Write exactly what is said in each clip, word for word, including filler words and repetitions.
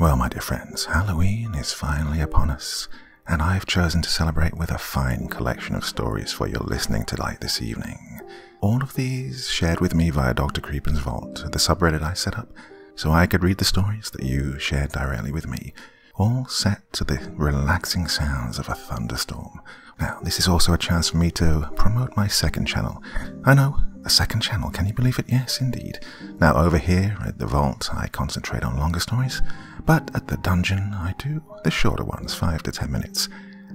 Well, my dear friends, Halloween is finally upon us, and I've chosen to celebrate with a fine collection of stories for your listening delight this evening. All of these shared with me via Doctor Creepin's Vault, the subreddit I set up, so I could read the stories that you shared directly with me, all set to the relaxing sounds of a thunderstorm. Now, this is also a chance for me to promote my second channel. I know, a second channel, can you believe it? Yes, indeed. Now, over here at the Vault, I concentrate on longer stories, but at the Dungeon, I do the shorter ones, five to ten minutes.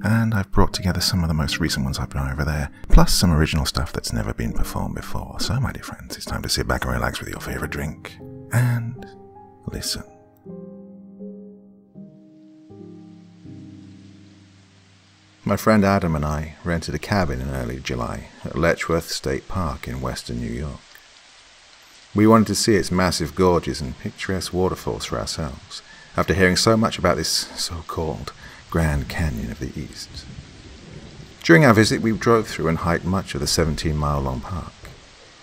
And I've brought together some of the most recent ones I've done over there, plus some original stuff that's never been performed before. So, my dear friends, it's time to sit back and relax with your favorite drink, and listen. My friend Adam and I rented a cabin in early July at Letchworth State Park in western New York. We wanted to see its massive gorges and picturesque waterfalls for ourselves, after hearing so much about this so-called Grand Canyon of the East. During our visit, we drove through and hiked much of the seventeen-mile-long park,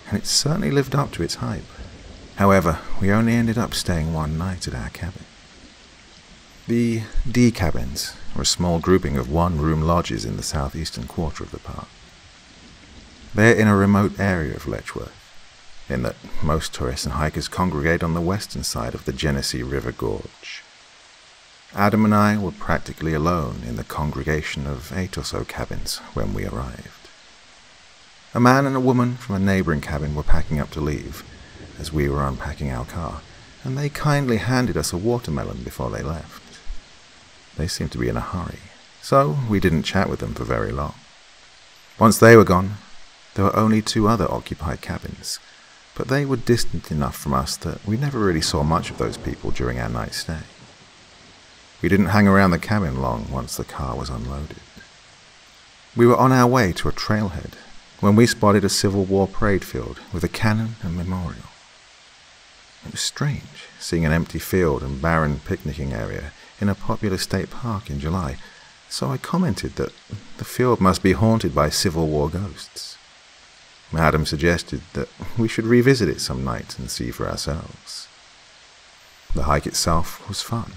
and it certainly lived up to its hype. However, we only ended up staying one night at our cabin. The D cabins were a small grouping of one-room lodges in the southeastern quarter of the park. They're in a remote area of Letchworth, in that most tourists and hikers congregate on the western side of the Genesee River Gorge. Adam and I were practically alone in the congregation of eight or so cabins when we arrived. A man and a woman from a neighboring cabin were packing up to leave as we were unpacking our car, and they kindly handed us a watermelon before they left. They seemed to be in a hurry, so we didn't chat with them for very long. Once they were gone, there were only two other occupied cabins, but they were distant enough from us that we never really saw much of those people during our night's stay. We didn't hang around the cabin long once the car was unloaded. We were on our way to a trailhead when we spotted a Civil War parade field with a cannon and memorial. It was strange seeing an empty field and barren picnicking area in a popular state park in July, so I commented that the field must be haunted by Civil War ghosts. Adam suggested that we should revisit it some night and see for ourselves. The hike itself was fun.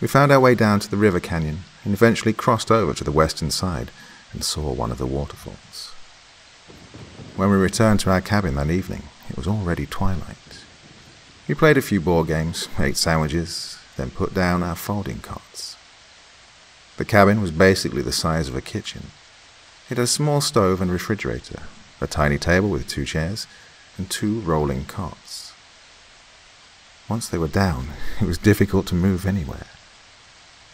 We found our way down to the river canyon and eventually crossed over to the western side and saw one of the waterfalls. When we returned to our cabin that evening, it was already twilight. We played a few board games, ate sandwiches, then put down our folding cots. The cabin was basically the size of a kitchen. It had a small stove and refrigerator, a tiny table with two chairs, and two rolling cots. Once they were down, it was difficult to move anywhere.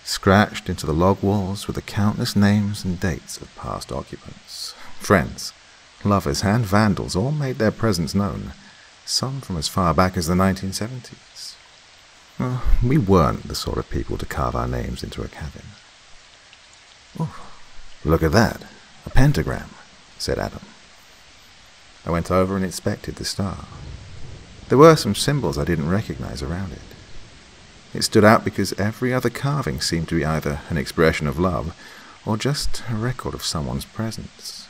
Scratched into the log walls were the countless names and dates of past occupants. Friends, lovers, and vandals all made their presence known, some from as far back as the nineteen seventies. Uh, we weren't the sort of people to carve our names into a cabin. "Ooh, look at that, a pentagram," said Adam. I went over and inspected the star. There were some symbols I didn't recognize around it. It stood out because every other carving seemed to be either an expression of love or just a record of someone's presence.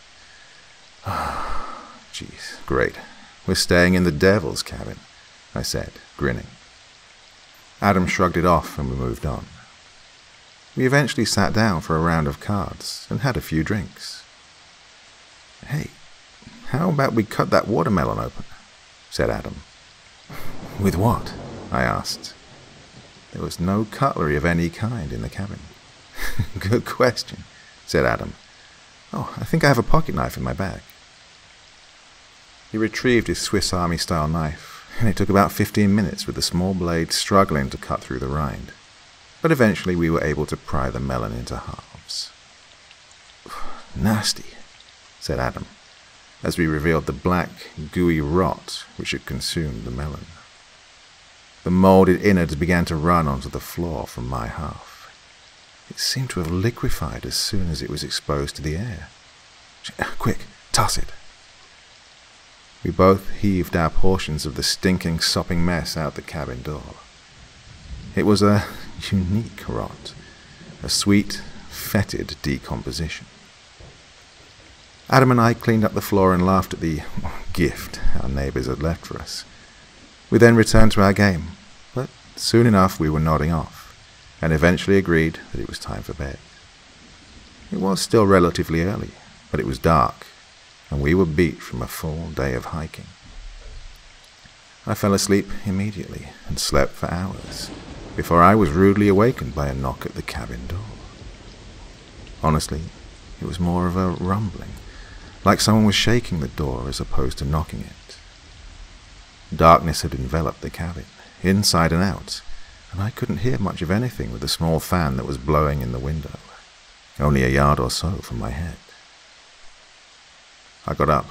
Ah, oh, jeez, great. We're staying in the Devil's Cabin, I said, grinning. Adam shrugged it off and we moved on. We eventually sat down for a round of cards and had a few drinks. "Hey, how about we cut that watermelon open?" said Adam. "With what?" I asked. There was no cutlery of any kind in the cabin. "Good question," said Adam. "Oh, I think I have a pocket knife in my bag." He retrieved his Swiss Army-style knife, and it took about fifteen minutes with the small blade struggling to cut through the rind, but eventually we were able to pry the melon into halves. "Nasty," said Adam, as we revealed the black, gooey rot which had consumed the melon. The moulded innards began to run onto the floor from my half. It seemed to have liquefied as soon as it was exposed to the air. "Quick, toss it." We both heaved our portions of the stinking, sopping mess out the cabin door. It was a unique rot, a sweet, fetid decomposition. Adam and I cleaned up the floor and laughed at the gift our neighbors had left for us. We then returned to our game, but Soon enough we were nodding off, and eventually agreed that it was time for bed. It was still relatively early, but it was dark, and we were beat from a full day of hiking. I fell asleep immediately and slept for hours, before I was rudely awakened by a knock at the cabin door. Honestly, it was more of a rumbling, like someone was shaking the door as opposed to knocking it. Darkness had enveloped the cabin, inside and out, and I couldn't hear much of anything with the small fan that was blowing in the window, only a yard or so from my head. I got up,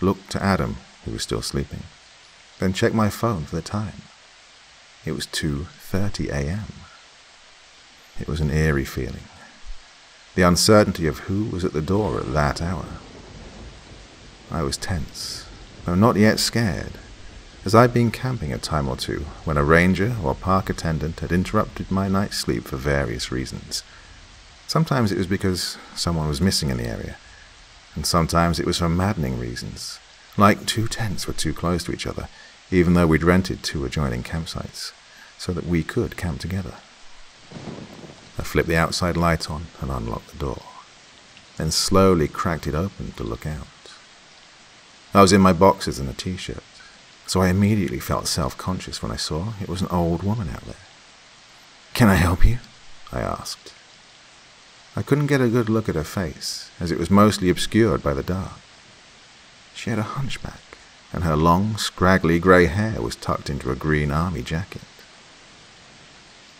looked to Adam, who was still sleeping, then checked my phone for the time. It was two thirty a m It was an eerie feeling, the uncertainty of who was at the door at that hour. I was tense, though not yet scared, as I'd been camping a time or two when a ranger or park attendant had interrupted my night's sleep for various reasons. Sometimes it was because someone was missing in the area, and sometimes it was for maddening reasons, like two tents were too close to each other, even though we'd rented two adjoining campsites, so that we could camp together. I flipped the outside light on and unlocked the door, then slowly cracked it open to look out. I was in my boxers and a t-shirt, so I immediately felt self-conscious when I saw it was an old woman out there. "Can I help you?" I asked. I couldn't get a good look at her face, as it was mostly obscured by the dark. She had a hunchback, and her long, scraggly grey hair was tucked into a green army jacket.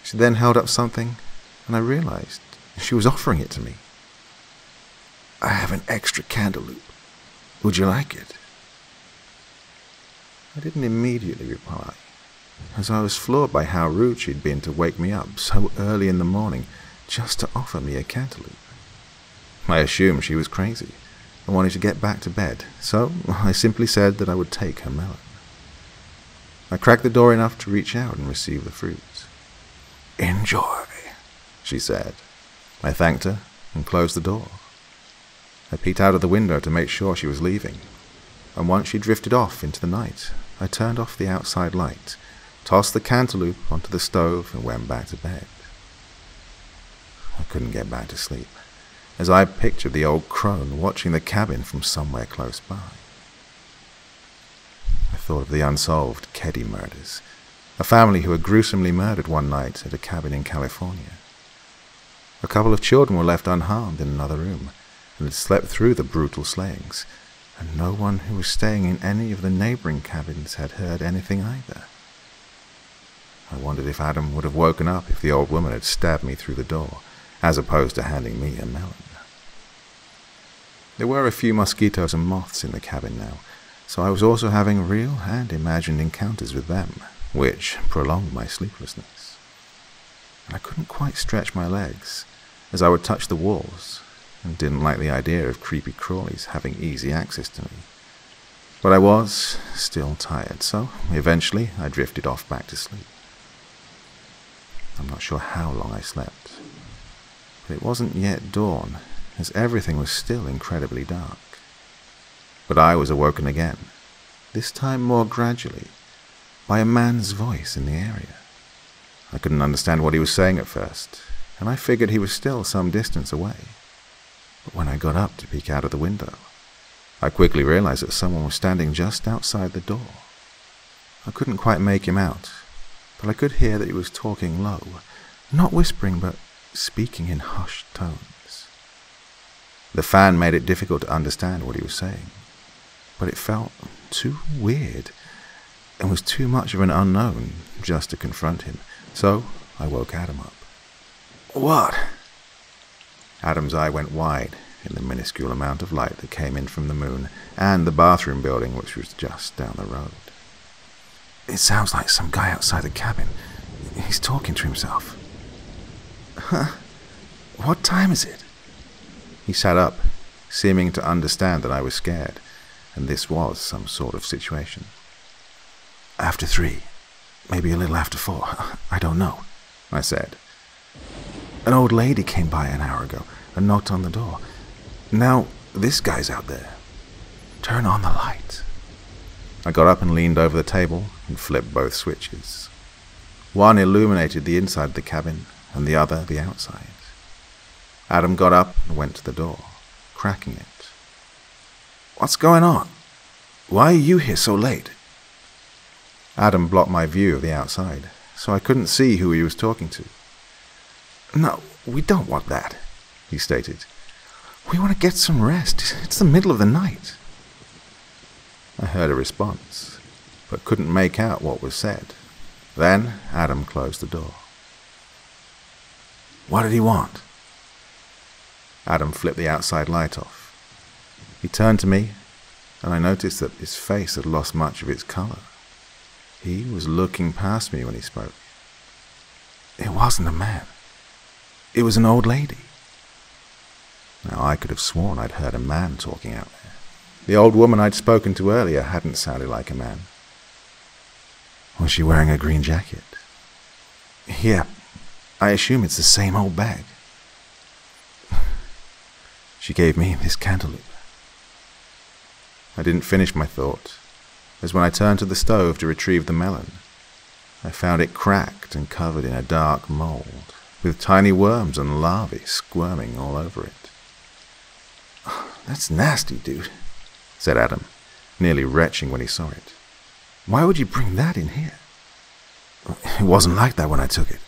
She then held up something, and I realized she was offering it to me. "I have an extra candle loop. Would you like it?" I didn't immediately reply, as I was floored by how rude she'd been to wake me up so early in the morning just to offer me a cantaloupe. I assumed she was crazy and wanted to get back to bed, so I simply said that I would take her melon. I cracked the door enough to reach out and receive the fruits. "Enjoy," she said. I thanked her and closed the door. I peeked out of the window to make sure she was leaving, and once she drifted off into the night, I turned off the outside light, tossed the cantaloupe onto the stove, and went back to bed. I couldn't get back to sleep, as I pictured the old crone watching the cabin from somewhere close by. I thought of the unsolved Keddie murders, a family who were gruesomely murdered one night at a cabin in California. A couple of children were left unharmed in another room, and had slept through the brutal slayings, and no one who was staying in any of the neighbouring cabins had heard anything either. I wondered if Adam would have woken up if the old woman had stabbed me through the door, as opposed to handing me a melon. There were a few mosquitoes and moths in the cabin now, so I was also having real and imagined encounters with them, which prolonged my sleeplessness. And I couldn't quite stretch my legs, as I would touch the walls, and didn't like the idea of creepy crawlies having easy access to me. But I was still tired, so eventually I drifted off back to sleep. I'm not sure how long I slept, but it wasn't yet dawn, as everything was still incredibly dark. But I was awoken again, this time more gradually, by a man's voice in the area. I couldn't understand what he was saying at first, and I figured he was still some distance away. But when I got up to peek out of the window, I quickly realized that someone was standing just outside the door. I couldn't quite make him out, but I could hear that he was talking low, not whispering, but speaking in hushed tones. The fan made it difficult to understand what he was saying, but it felt too weird and was too much of an unknown just to confront him, so I woke Adam up. "What?" Adam's eye went wide in the minuscule amount of light that came in from the moon and the bathroom building, which was just down the road. "It sounds like some guy outside the cabin. He's talking to himself." "Huh? What time is it?" He sat up, seeming to understand that I was scared, and this was some sort of situation. "After three. Maybe a little after four. I don't know," I said. "An old lady came by an hour ago and knocked on the door. Now this guy's out there. Turn on the light." I got up and leaned over the table and flipped both switches. One illuminated the inside of the cabin and the other the outside. Adam got up and went to the door, cracking it. "What's going on? Why are you here so late?" Adam blocked my view of the outside, so I couldn't see who he was talking to. "No, we don't want that," he stated. "We want to get some rest. It's the middle of the night." I heard a response, but couldn't make out what was said. Then Adam closed the door. "What did he want?" Adam flipped the outside light off. He turned to me, and I noticed that his face had lost much of its color. He was looking past me when he spoke. "It wasn't a man. It was an old lady." Now, I could have sworn I'd heard a man talking out there. The old woman I'd spoken to earlier hadn't sounded like a man. Was she wearing a green jacket? "Here, I assume it's the same old bag." She gave me this cantaloupe. I didn't finish my thought, as when I turned to the stove to retrieve the melon, I found it cracked and covered in a dark mold, with tiny worms and larvae squirming all over it. "Oh, that's nasty, dude," said Adam, nearly retching when he saw it. "Why would you bring that in here?" "It wasn't like that when I took it."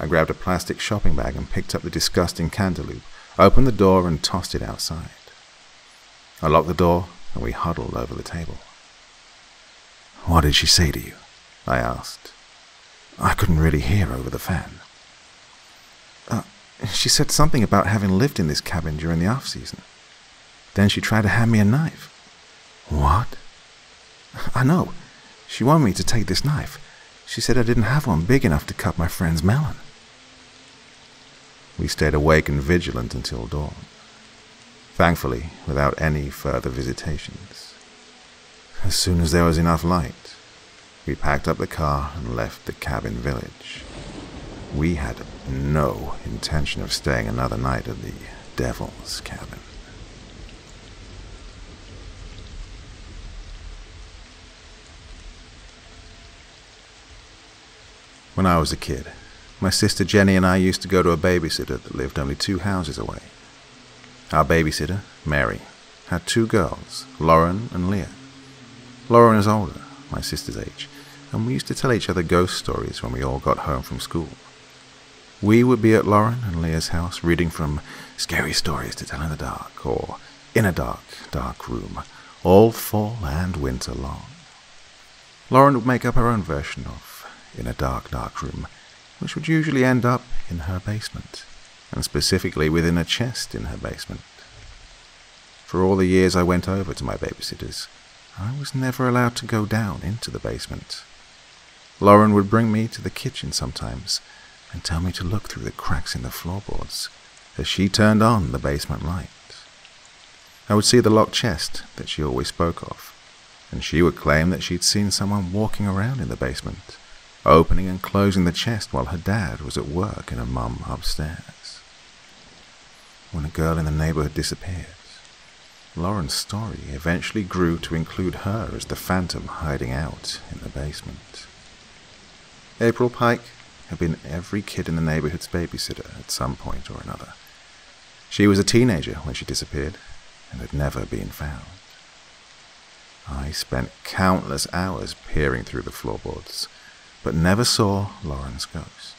I grabbed a plastic shopping bag and picked up the disgusting cantaloupe, opened the door and tossed it outside. I locked the door and we huddled over the table. "What did she say to you?" I asked. I couldn't really hear over the fan. Uh, she said something about having lived in this cabin during the off-season. Then she tried to hand me a knife." "What?" "I know. She wanted me to take this knife. She said I didn't have one big enough to cut my friend's melon." We stayed awake and vigilant until dawn. Thankfully, without any further visitations. As soon as there was enough light, we packed up the car and left the cabin village. We had no intention of staying another night at the Devil's Cabin. When I was a kid, my sister Jenny and I used to go to a babysitter that lived only two houses away. Our babysitter, Mary, had two girls, Lauren and Leah. Lauren is older, my sister's age, and we used to tell each other ghost stories when we all got home from school. We would be at Lauren and Leah's house reading from Scary Stories to Tell in the Dark or In a Dark, Dark Room, all fall and winter long. Lauren would make up her own version of In a Dark, Dark Room, which would usually end up in her basement, and specifically within a chest in her basement. For all the years I went over to my babysitters, I was never allowed to go down into the basement. Lauren would bring me to the kitchen sometimes and tell me to look through the cracks in the floorboards as she turned on the basement light. I would see the locked chest that she always spoke of, and she would claim that she'd seen someone walking around in the basement, opening and closing the chest while her dad was at work and her mum upstairs. When a girl in the neighborhood disappeared, Lauren's story eventually grew to include her as the phantom hiding out in the basement. April Pike had been every kid in the neighborhood's babysitter at some point or another. She was a teenager when she disappeared and had never been found. I spent countless hours peering through the floorboards, but never saw Lauren's ghost.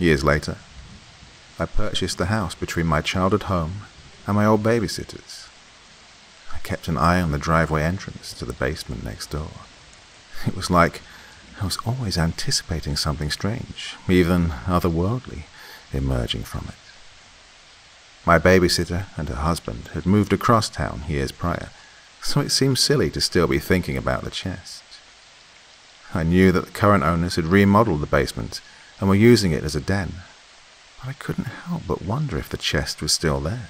Years later, I purchased the house between my childhood home and my old babysitters. I kept an eye on the driveway entrance to the basement next door. It was like I was always anticipating something strange, even otherworldly, emerging from it. My babysitter and her husband had moved across town years prior, so it seemed silly to still be thinking about the chest. I knew that the current owners had remodeled the basement and were using it as a den, but I couldn't help but wonder if the chest was still there.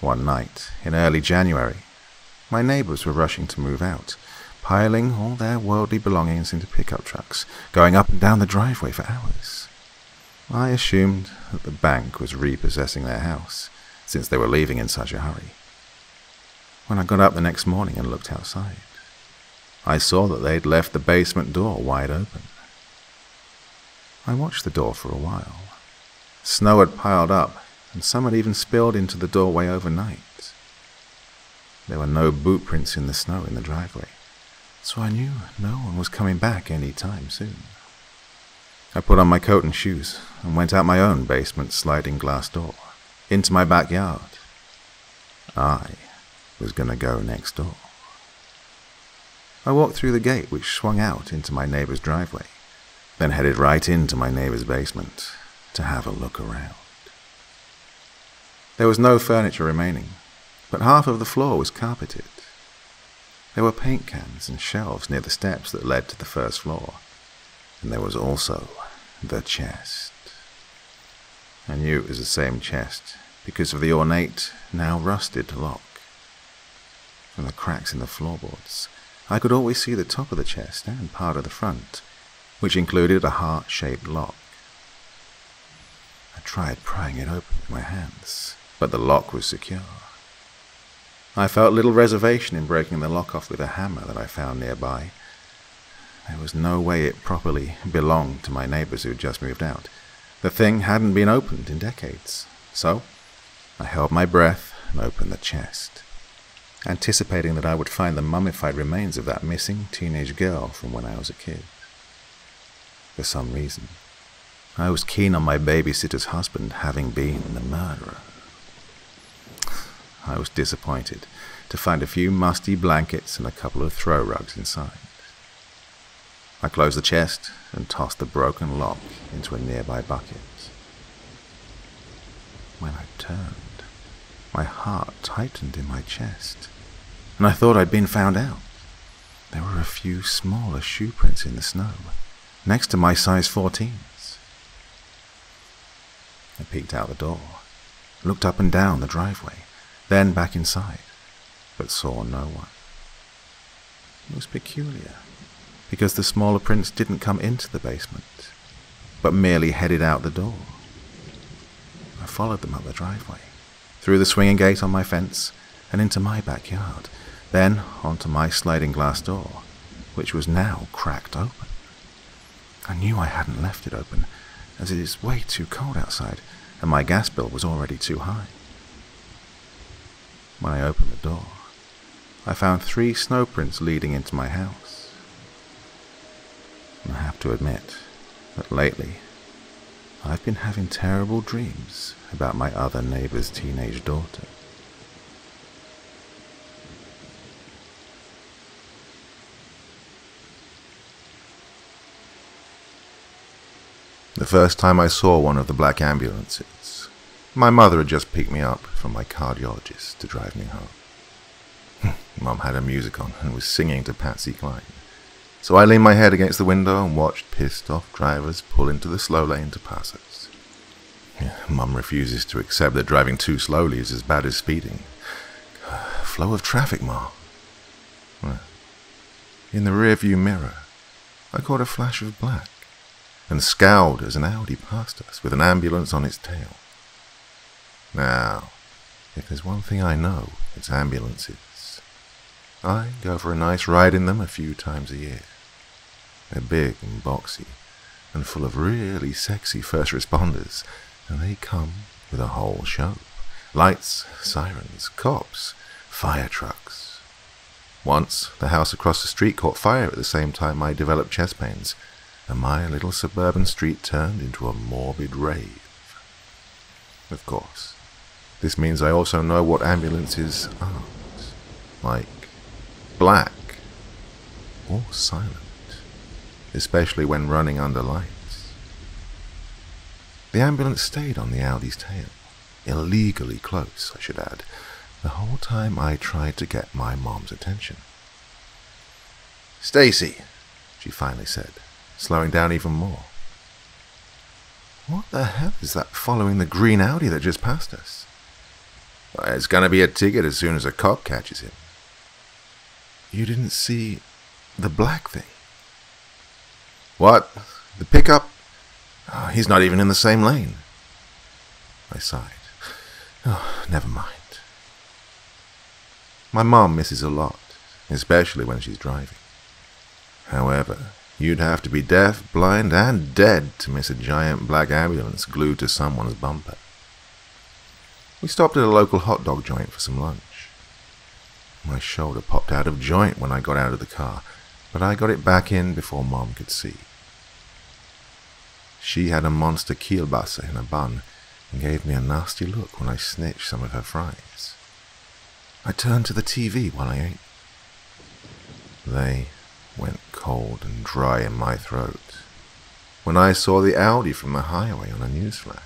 One night, in early January, my neighbors were rushing to move out, piling all their worldly belongings into pickup trucks, going up and down the driveway for hours. I assumed that the bank was repossessing their house, since they were leaving in such a hurry. When I got up the next morning and looked outside, I saw that they'd left the basement door wide open. I watched the door for a while. Snow had piled up, and some had even spilled into the doorway overnight. There were no boot prints in the snow in the driveway, so I knew no one was coming back any time soon. I put on my coat and shoes and went out my own basement sliding glass door, into my backyard. I was going to go next door. I walked through the gate which swung out into my neighbor's driveway, then headed right into my neighbor's basement to have a look around. There was no furniture remaining, but half of the floor was carpeted. There were paint cans and shelves near the steps that led to the first floor, and there was also the chest. I knew it was the same chest because of the ornate, now rusted lock. From the cracks in the floorboards, I could always see the top of the chest and part of the front, which included a heart-shaped lock. I tried prying it open with my hands, but the lock was secure. I felt little reservation in breaking the lock off with a hammer that I found nearby. There was no way it properly belonged to my neighbors who'd just moved out. The thing hadn't been opened in decades, so I held my breath and opened the chest, anticipating that I would find the mummified remains of that missing teenage girl from when I was a kid. For some reason, I was keen on my babysitter's husband having been the murderer. I was disappointed to find a few musty blankets and a couple of throw rugs inside. I closed the chest and tossed the broken lock into a nearby bucket. When I turned, my heart tightened in my chest, and I thought I'd been found out. There were a few smaller shoe prints in the snow, next to my size fourteens. I peeked out the door, looked up and down the driveway, then back inside, but saw no one. It was peculiar, because the smaller prints didn't come into the basement, but merely headed out the door. I followed them up the driveway, through the swinging gate on my fence, and into my backyard, then onto my sliding glass door, which was now cracked open. I knew I hadn't left it open, as it is way too cold outside, and my gas bill was already too high. When I opened the door, I found three snow prints leading into my house. I have to admit that lately, I've been having terrible dreams about my other neighbor's teenage daughter. The first time I saw one of the black ambulances, my mother had just picked me up from my cardiologist to drive me home. Mum had her music on and was singing to Patsy Cline. So I leaned my head against the window and watched pissed-off drivers pull into the slow lane to pass us. Yeah, Mum refuses to accept that driving too slowly is as bad as speeding. Uh, flow of traffic, Ma. Uh, in the rearview mirror, I caught a flash of black and scowled as an Audi passed us with an ambulance on its tail. Now, if there's one thing I know, it's ambulances. I go for a nice ride in them a few times a year. They're big and boxy, and full of really sexy first responders, and they come with a whole show. Lights, sirens, cops, fire trucks. Once, the house across the street caught fire at the same time I developed chest pains, and my little suburban street turned into a morbid rave. Of course, this means I also know what ambulances aren't, like black or silent, especially when running under lights. The ambulance stayed on the Audi's tail, illegally close, I should add, the whole time I tried to get my mom's attention. "Stacy," she finally said, slowing down even more. "What the hell is that following the green Audi that just passed us?" "Well, it's going to be a ticket as soon as a cop catches him." "You didn't see the black thing?" "What? The pickup? Oh, he's not even in the same lane." I sighed. "Oh, never mind." My mom misses a lot, especially when she's driving. However, you'd have to be deaf, blind, and dead to miss a giant black ambulance glued to someone's bumper. We stopped at a local hot dog joint for some lunch. My shoulder popped out of joint when I got out of the car, but I got it back in before Mom could see. She had a monster kielbasa in a bun and gave me a nasty look when I snitched some of her fries. I turned to the T V while I ate. They went cold and dry in my throat when I saw the Audi from the highway on a newsflash.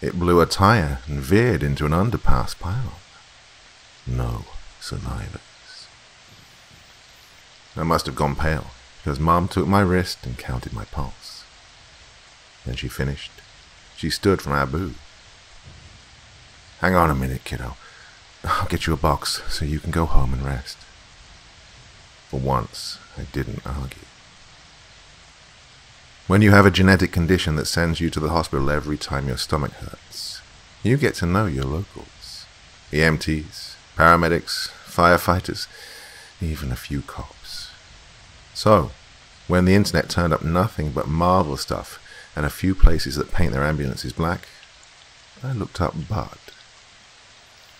It blew a tire and veered into an underpass pile. No survivors. I must have gone pale, because Mom took my wrist and counted my pulse. When she finished, she stood from our booth. "Hang on a minute, kiddo. I'll get you a box so you can go home and rest." For once, I didn't argue. When you have a genetic condition that sends you to the hospital every time your stomach hurts, you get to know your locals. E M Ts, paramedics, firefighters, even a few cops. So, when the internet turned up nothing but Marvel stuff and a few places that paint their ambulances black, I looked up Bud.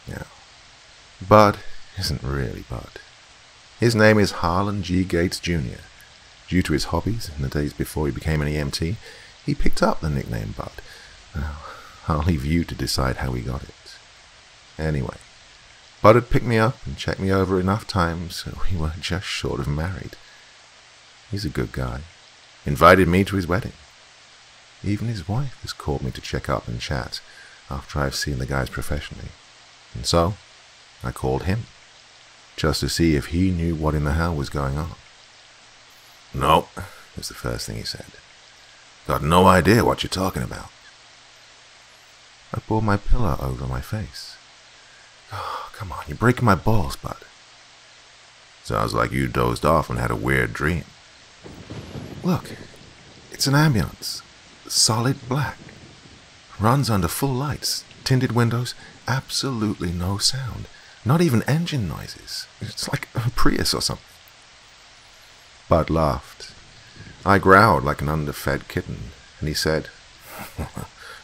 Now, Bud isn't really Bud. His name is Harlan G. Gates Junior Due to his hobbies in the days before he became an E M T, he picked up the nickname Bud. Now, I'll leave you to decide how he got it. Anyway, Bud had picked me up and checked me over enough times so we were just short of married. He's a good guy. Invited me to his wedding. Even his wife has called me to check up and chat after I've seen the guys professionally. And so, I called him, just to see if he knew what in the hell was going on. "Nope," was the first thing he said. "Got no idea what you're talking about." I pulled my pillow over my face. "Oh, come on, you're breaking my balls, Bud." "Sounds like you dozed off and had a weird dream." "Look, it's an ambulance. Solid black. Runs under full lights, tinted windows, absolutely no sound. Not even engine noises. It's like a Prius or something." Bud laughed. I growled like an underfed kitten, and he said,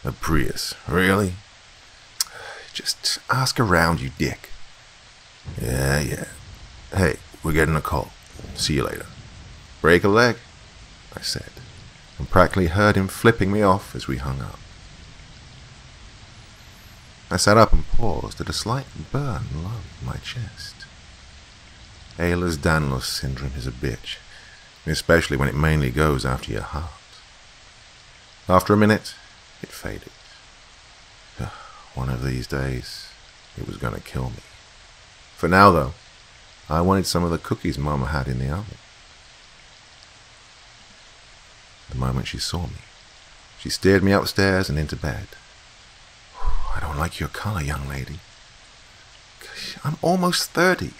"A Prius, really?" "Just ask around, you dick." "Yeah, yeah. Hey, we're getting a call. See you later." "Break a leg," I said, and practically heard him flipping me off as we hung up. I sat up and paused at a slight burn along my chest. Ehlers-Danlos Syndrome is a bitch, especially when it mainly goes after your heart. After a minute, it faded. One of these days, it was going to kill me. For now, though, I wanted some of the cookies Mama had in the oven. The moment she saw me, she steered me upstairs and into bed. "I don't like your color, young lady." "Gosh, I'm almost thirty.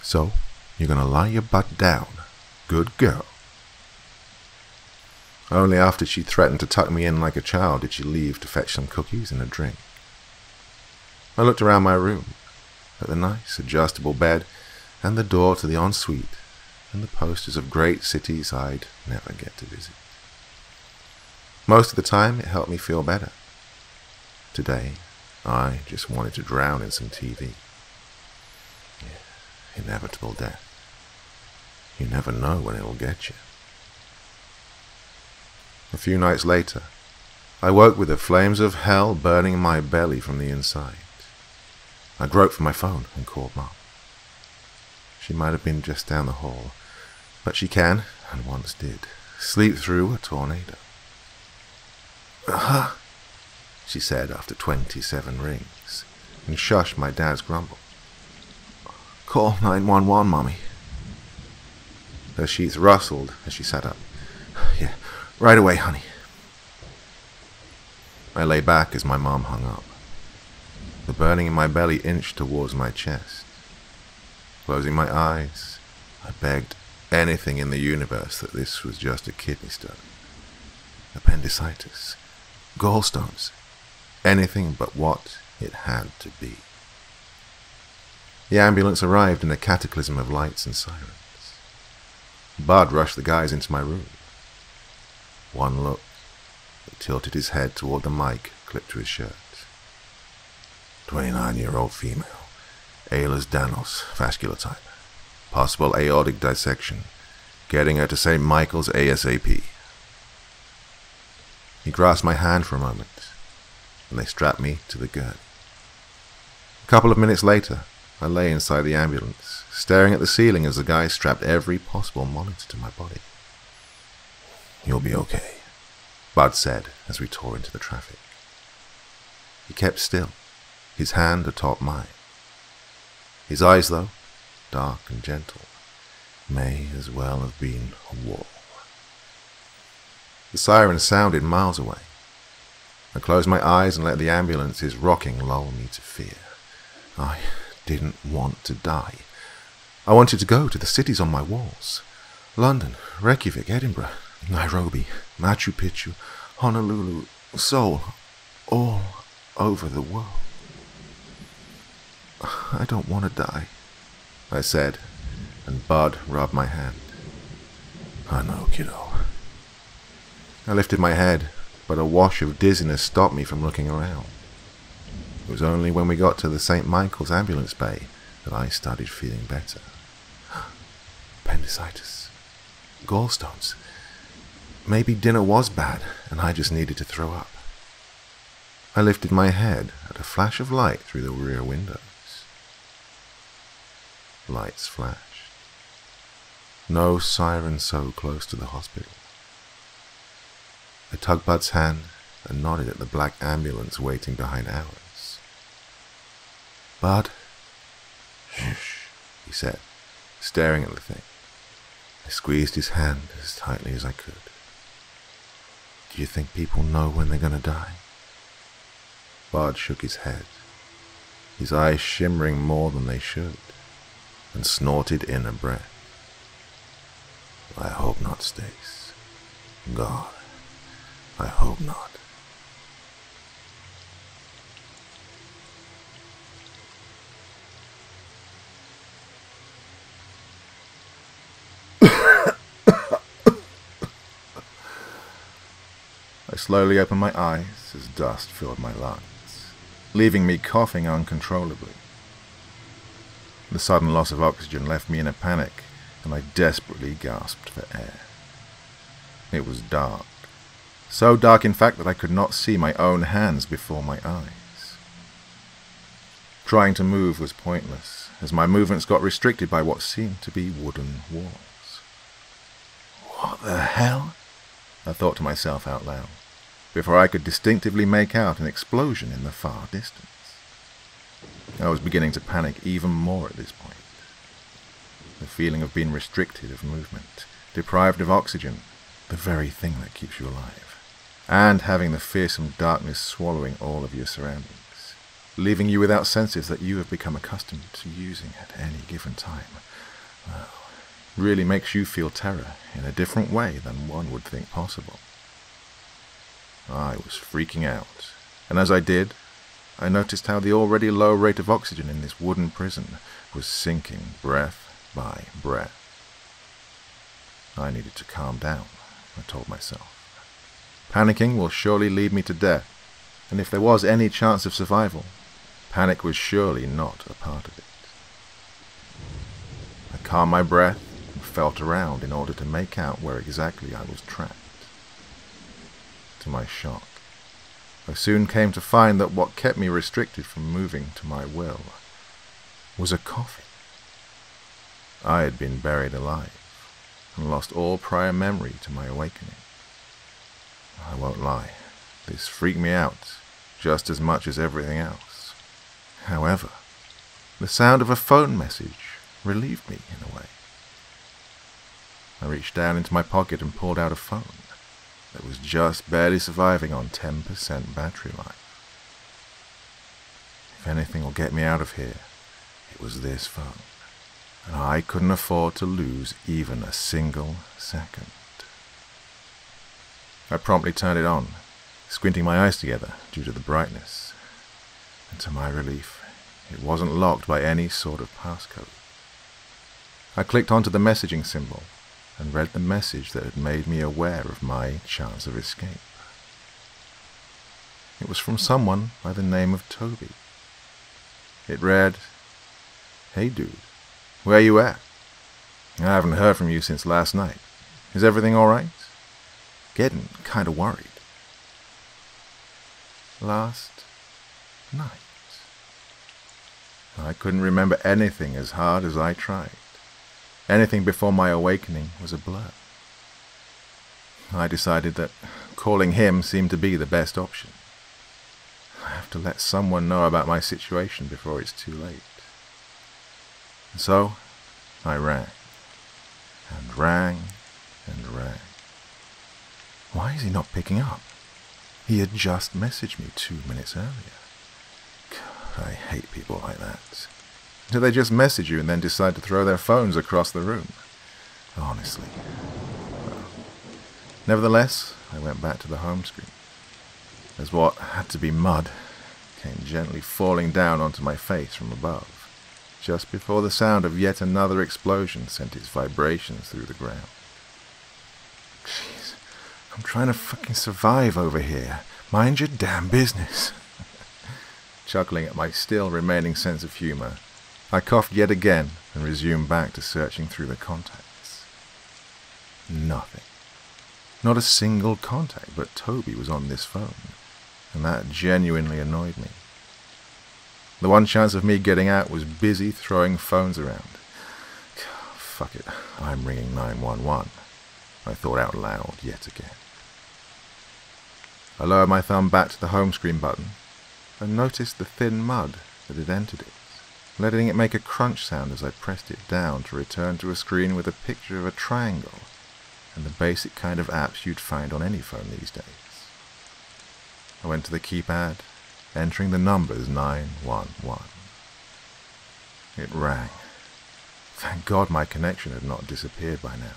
"So, you're going to lie your butt down. Good girl." Only after she threatened to tuck me in like a child did she leave to fetch some cookies and a drink. I looked around my room, at the nice, adjustable bed, and the door to the ensuite, and the posters of great cities I'd never get to visit. Most of the time, it helped me feel better. Today, I just wanted to drown in some T V. Yeah, inevitable death. You never know when it'll get you. A few nights later, I woke with the flames of hell burning my belly from the inside. I groped for my phone and called Mom. She might have been just down the hall, but she can, and once did, sleep through a tornado. "Aha!" she said after twenty-seven rings, and shushed my dad's grumble. "Call nine one one, Mommy." Her sheets rustled as she sat up. "Yeah, right away, honey." I lay back as my mom hung up. The burning in my belly inched towards my chest. Closing my eyes, I begged anything in the universe that this was just a kidney stone. Appendicitis. Gallstones. Anything but what it had to be. The ambulance arrived in a cataclysm of lights and sirens. Bud rushed the guys into my room. One look, he tilted his head toward the mic clipped to his shirt. twenty-nine-year-old female, Ehlers-Danlos, vascular type. Possible aortic dissection. Getting her to Saint Michael's ASAP. He grasped my hand for a moment, and they strapped me to the girdle. A couple of minutes later, I lay inside the ambulance, staring at the ceiling as the guy strapped every possible monitor to my body. "You'll be okay," Bud said as we tore into the traffic. He kept still, his hand atop mine. His eyes, though, dark and gentle, may as well have been a wall. The siren sounded miles away. I closed my eyes and let the ambulance's rocking lull me to fear. I didn't want to die. I wanted to go to the cities on my walls. London, Reykjavik, Edinburgh, Nairobi, Machu Picchu, Honolulu, Seoul, all over the world. "I don't want to die," I said, and Bud rubbed my hand. "I know, kiddo." I lifted my head, but a wash of dizziness stopped me from looking around. It was only when we got to the Saint Michael's ambulance bay that I started feeling better. Appendicitis. Gallstones. Maybe dinner was bad, and I just needed to throw up. I lifted my head at a flash of light through the rear windows. Lights flashed. No siren so close to the hospital. I tugged Bud's hand and nodded at the black ambulance waiting behind ours. "Bud." "Shh," he said, staring at the thing. I squeezed his hand as tightly as I could. "Do you think people know when they're gonna die?" Bud shook his head, his eyes shimmering more than they should, and snorted in a breath. "I hope not, Stace. God, I hope not." I slowly opened my eyes as dust filled my lungs, leaving me coughing uncontrollably. The sudden loss of oxygen left me in a panic, and I desperately gasped for air. It was dark. So dark, in fact, that I could not see my own hands before my eyes. Trying to move was pointless, as my movements got restricted by what seemed to be wooden walls. "What the hell?" I thought to myself out loud, before I could distinctively make out an explosion in the far distance. I was beginning to panic even more at this point. The feeling of being restricted of movement, deprived of oxygen, the very thing that keeps you alive, and having the fearsome darkness swallowing all of your surroundings, leaving you without senses that you have become accustomed to using at any given time, well, really makes you feel terror in a different way than one would think possible. I was freaking out, and as I did, I noticed how the already low rate of oxygen in this wooden prison was sinking breath by breath. I needed to calm down, I told myself. Panicking will surely lead me to death, and if there was any chance of survival, panic was surely not a part of it. I calmed my breath and felt around in order to make out where exactly I was trapped. To my shock, I soon came to find that what kept me restricted from moving to my will was a coffin. I had been buried alive and lost all prior memory to my awakening. I won't lie, this freaked me out just as much as everything else. However, the sound of a phone message relieved me in a way. I reached down into my pocket and pulled out a phone. It was just barely surviving on ten percent battery life. If anything will get me out of here, it was this phone, and I couldn't afford to lose even a single second. I promptly turned it on, squinting my eyes together due to the brightness, and to my relief, it wasn't locked by any sort of passcode. I clicked onto the messaging symbol, and read the message that had made me aware of my chance of escape. It was from someone by the name of Toby. It read, "Hey dude, where you at? I haven't heard from you since last night. Is everything all right? Getting kind of worried. Last night." I couldn't remember anything as hard as I tried. Anything before my awakening was a blur. I decided that calling him seemed to be the best option. I have to let someone know about my situation before it's too late. And so I rang, and rang, and rang. Why is he not picking up? He had just messaged me two minutes earlier. God, I hate people like that. Do they just message you and then decide to throw their phones across the room? Honestly. Well, nevertheless, I went back to the home screen, as what had to be mud came gently falling down onto my face from above, just before the sound of yet another explosion sent its vibrations through the ground. Jeez, I'm trying to fucking survive over here. Mind your damn business. Chuckling at my still remaining sense of humor, I coughed yet again and resumed back to searching through the contacts. Nothing. Not a single contact, but Toby was on this phone, and that genuinely annoyed me. The one chance of me getting out was busy throwing phones around. Fuck it, I'm ringing nine one one, I thought out loud yet again. I lowered my thumb back to the home screen button and noticed the thin mud that had entered it, letting it make a crunch sound as I pressed it down to return to a screen with a picture of a triangle and the basic kind of apps you'd find on any phone these days. I went to the keypad, entering the numbers nine one one. It rang. Thank God my connection had not disappeared by now,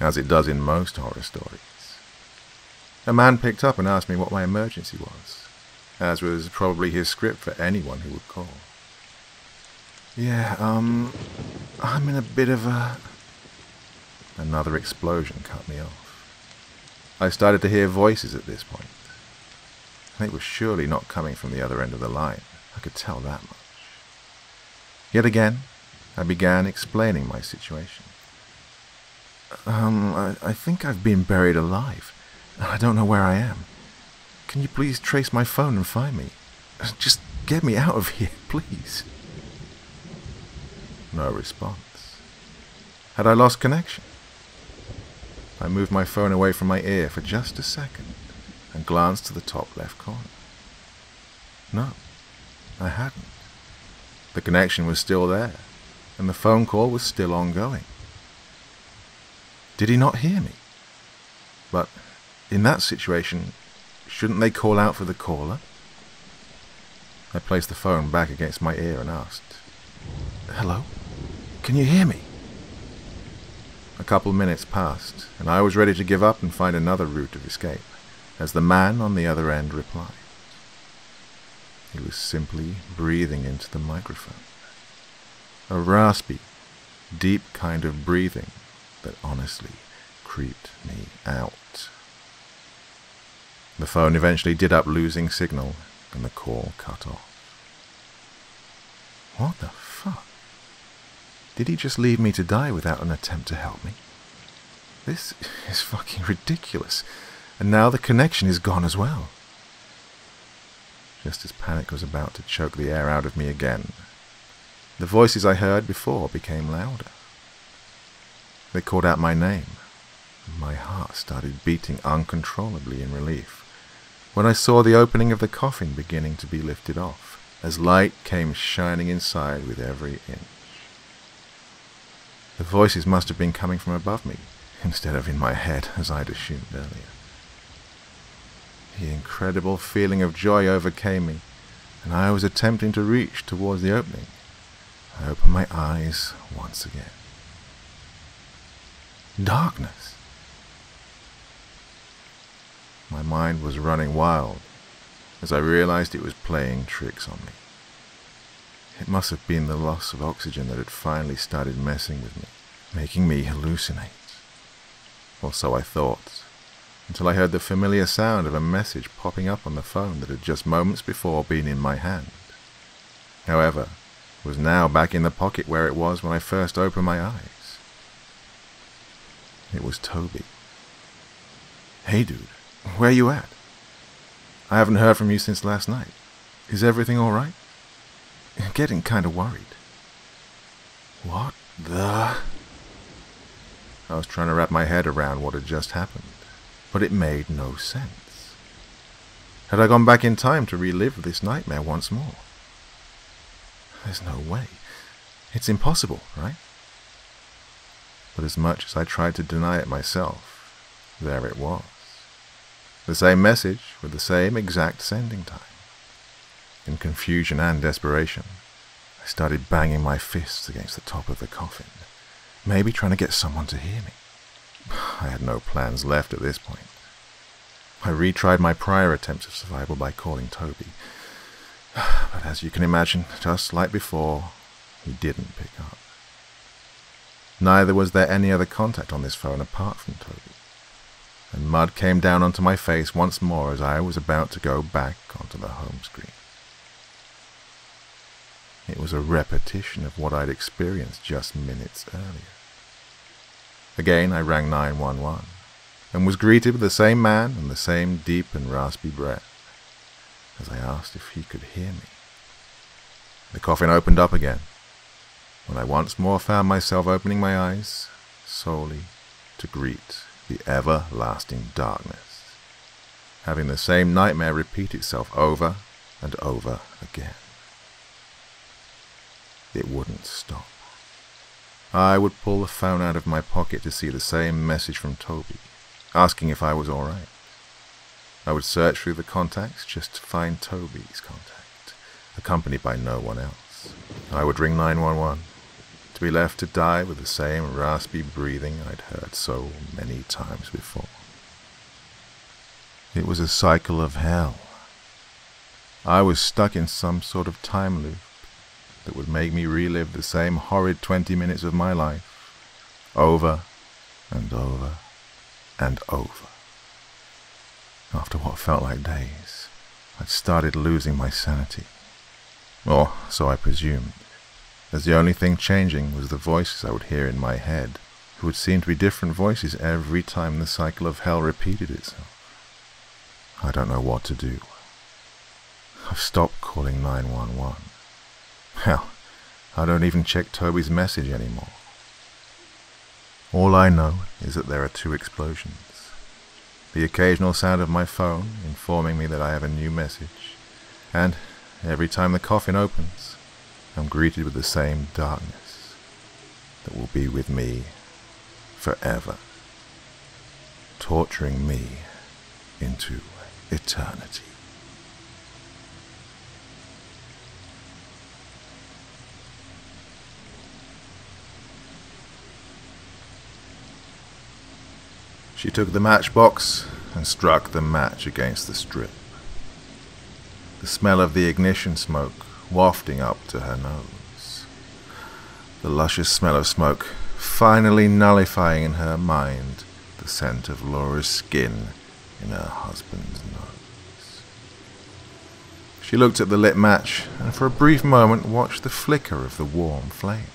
as it does in most horror stories. A man picked up and asked me what my emergency was, as was probably his script for anyone who would call. "Yeah, um, I'm in a bit of a..." Another explosion cut me off. I started to hear voices at this point. They were surely not coming from the other end of the line. I could tell that much. Yet again, I began explaining my situation. Um, I, I think I've been buried alive, and I don't know where I am. Can you please trace my phone and find me? Just get me out of here, please." No response. Had I lost connection? I moved my phone away from my ear for just a second and glanced to the top left corner. No, I hadn't. The connection was still there, and the phone call was still ongoing. Did he not hear me? But in that situation, shouldn't they call out for the caller? I placed the phone back against my ear and asked, "Hello? Can you hear me?" A couple minutes passed, and I was ready to give up and find another route of escape, as the man on the other end replied. He was simply breathing into the microphone. A raspy, deep kind of breathing that honestly creeped me out. The phone eventually did up losing signal, and the call cut off. What the fuck? Did he just leave me to die without an attempt to help me? This is fucking ridiculous. And now the connection is gone as well. Just as panic was about to choke the air out of me again, the voices I heard before became louder. They called out my name, and my heart started beating uncontrollably in relief when I saw the opening of the coffin beginning to be lifted off, as light came shining inside with every inch. The voices must have been coming from above me, instead of in my head, as I'd assumed earlier. The incredible feeling of joy overcame me, and I was attempting to reach towards the opening. I opened my eyes once again. Darkness! My mind was running wild, as I realized it was playing tricks on me. It must have been the loss of oxygen that had finally started messing with me, making me hallucinate. Or so I thought, until I heard the familiar sound of a message popping up on the phone that had just moments before been in my hand. However, it was now back in the pocket where it was when I first opened my eyes. It was Toby. "Hey dude, where you at? I haven't heard from you since last night. Is everything all right? I'm getting kind of worried." What the... I was trying to wrap my head around what had just happened, but it made no sense. Had I gone back in time to relive this nightmare once more? There's no way. It's impossible, right? But as much as I tried to deny it myself, there it was. The same message with the same exact sending time. In confusion and desperation, I started banging my fists against the top of the coffin, maybe trying to get someone to hear me. I had no plans left at this point. I retried my prior attempts of survival by calling Toby, but as you can imagine, just like before, he didn't pick up. Neither was there any other contact on this phone apart from Toby, and mud came down onto my face once more as I was about to go back onto the home screen. It was a repetition of what I'd experienced just minutes earlier. Again, I rang nine one one, and was greeted with the same man and the same deep and raspy breath, as I asked if he could hear me. The coffin opened up again, when I once more found myself opening my eyes solely to greet the everlasting darkness, having the same nightmare repeat itself over and over again. It wouldn't stop. I would pull the phone out of my pocket to see the same message from Toby, asking if I was all right. I would search through the contacts just to find Toby's contact, accompanied by no one else. I would ring nine one one, to be left to die with the same raspy breathing I'd heard so many times before. It was a cycle of hell. I was stuck in some sort of time loop that would make me relive the same horrid twenty minutes of my life, over and over and over. After what felt like days, I'd started losing my sanity. Or so I presumed, as the only thing changing was the voices I would hear in my head, who would seem to be different voices every time the cycle of hell repeated itself. I don't know what to do. I've stopped calling nine one one. Hell, I don't even check Toby's message anymore. All I know is that there are two explosions. The occasional sound of my phone informing me that I have a new message, and every time the coffin opens, I'm greeted with the same darkness that will be with me forever, torturing me into eternity. She took the matchbox and struck the match against the strip, the smell of the ignition smoke wafting up to her nose, the luscious smell of smoke finally nullifying in her mind the scent of Laura's skin in her husband's nose. She looked at the lit match and for a brief moment watched the flicker of the warm flame,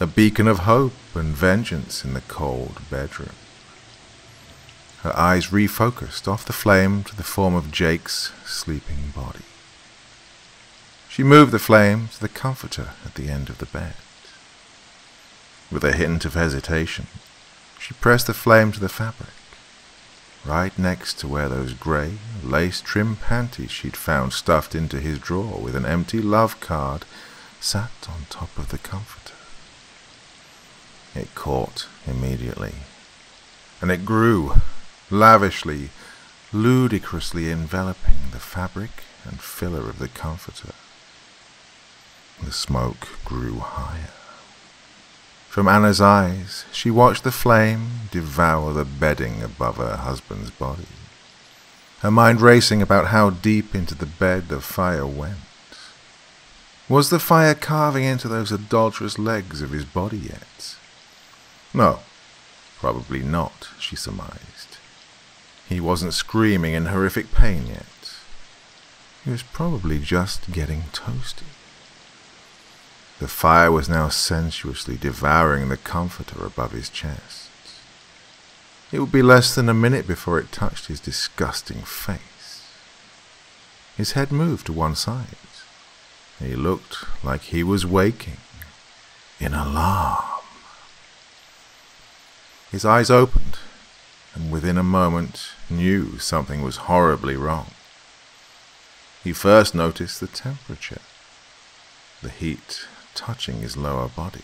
a beacon of hope and vengeance in the cold bedroom. Her eyes refocused off the flame to the form of Jake's sleeping body. She moved the flame to the comforter at the end of the bed. With a hint of hesitation, she pressed the flame to the fabric, right next to where those grey, lace-trimmed panties she'd found stuffed into his drawer with an empty love card sat on top of the comforter. It caught immediately, and it grew, lavishly, ludicrously enveloping the fabric and filler of the comforter. The smoke grew higher. From Anna's eyes, she watched the flame devour the bedding above her husband's body, her mind racing about how deep into the bed the fire went. Was the fire carving into those adulterous legs of his body yet? No, Probably not, she surmised. He wasn't screaming in horrific pain yet. He was probably just getting toasted. The fire was now sensuously devouring the comforter above his chest. It would be less than a minute before it touched his disgusting face. His head moved to one side. He looked like he was waking, in alarm. His eyes opened, and within a moment knew something was horribly wrong. He first noticed the temperature, the heat touching his lower body.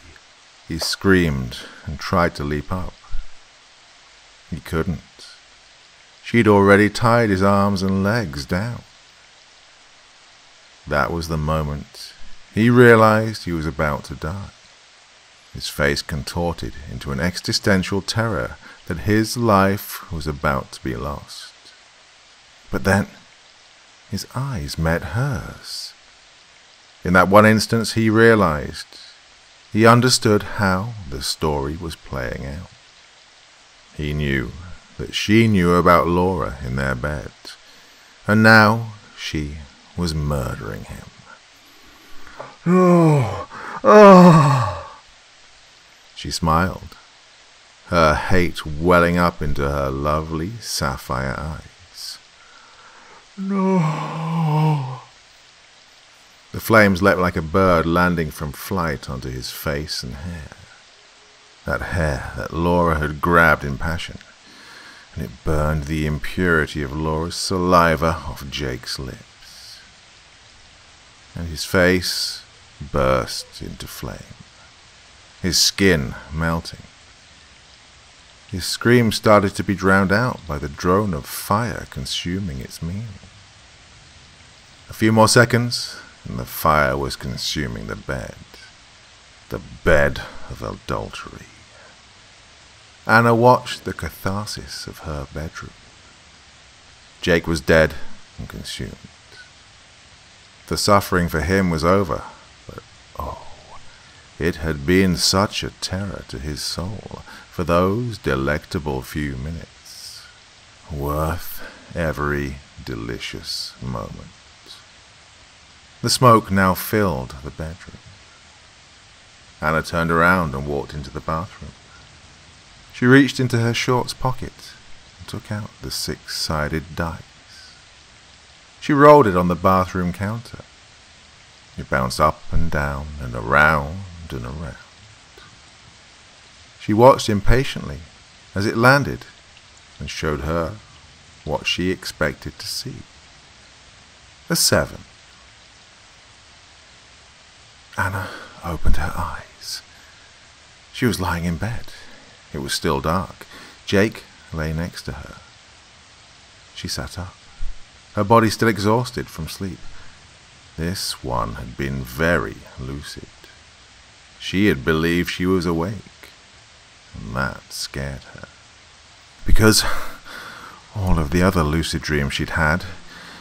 He screamed and tried to leap up. He couldn't. She'd already tied his arms and legs down. That was the moment he realized he was about to die. His face contorted into an existential terror that his life was about to be lost. But then, his eyes met hers. In that one instance, he realized. He understood how the story was playing out. He knew that she knew about Laura in their bed, and now she was murdering him. Oh, oh! She smiled, her hate welling up into her lovely sapphire eyes. No! The flames leapt like a bird landing from flight onto his face and hair. That hair that Laura had grabbed in passion, and it burned the impurity of Laura's saliva off Jake's lips. And his face burst into flame, his skin melting. His scream started to be drowned out by the drone of fire consuming its meal. A few more seconds, and the fire was consuming the bed, the bed of adultery. Anna watched the catharsis of her bedroom. Jake was dead and consumed. The suffering for him was over, but oh, it had been such a terror to his soul for those delectable few minutes, worth every delicious moment. The smoke now filled the bedroom. Anna turned around and walked into the bathroom. She reached into her shorts pocket and took out the six-sided die. She rolled it on the bathroom counter. It bounced up and down and around and around. She watched impatiently as it landed and showed her what she expected to see. A seven. Anna opened her eyes. She was lying in bed. It was still dark. Jake lay next to her. She sat up, her body still exhausted from sleep. This one had been very lucid. She had believed she was awake, and that scared her. Because all of the other lucid dreams she'd had,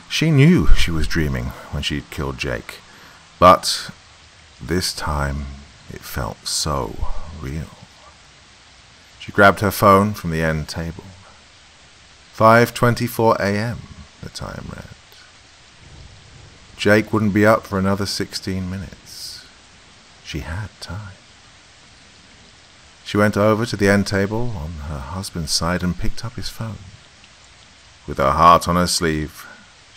she knew she was dreaming when she'd killed Jake. But this time it felt so real. She grabbed her phone from the end table. five twenty-four a m the time read. Jake wouldn't be up for another sixteen minutes. She had time. She went over to the end table on her husband's side and picked up his phone. With her heart on her sleeve,